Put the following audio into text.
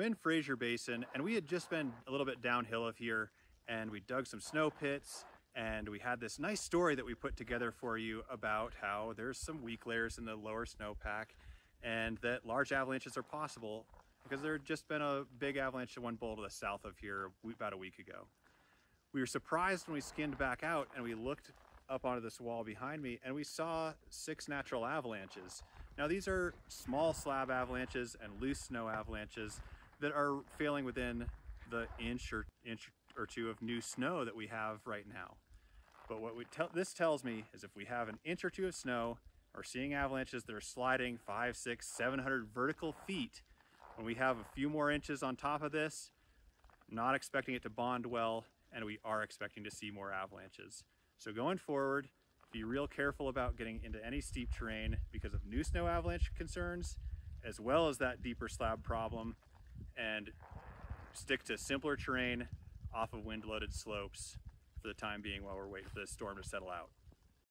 I'm in Frazier Basin, and we had just been a little bit downhill of here, and we dug some snow pits, and we had this nice story that we put together for you about how there's some weak layers in the lower snowpack, and that large avalanches are possible because there had just been a big avalanche to one bowl to the south of here about a week ago. We were surprised when we skinned back out and we looked up onto this wall behind me, and we saw 6 natural avalanches. Now, these are small slab avalanches and loose snow avalanches that are failing within the inch or two of new snow that we have right now. But what this tells me is if we have an inch or two of snow, or seeing avalanches that are sliding 5, 6, 700 vertical feet, when we have a few more inches on top of this, not expecting it to bond well, and we are expecting to see more avalanches. So going forward, be real careful about getting into any steep terrain because of new snow avalanche concerns, as well as that deeper slab problem, and stick to simpler terrain off of wind-loaded slopes for the time being while we're waiting for this storm to settle out.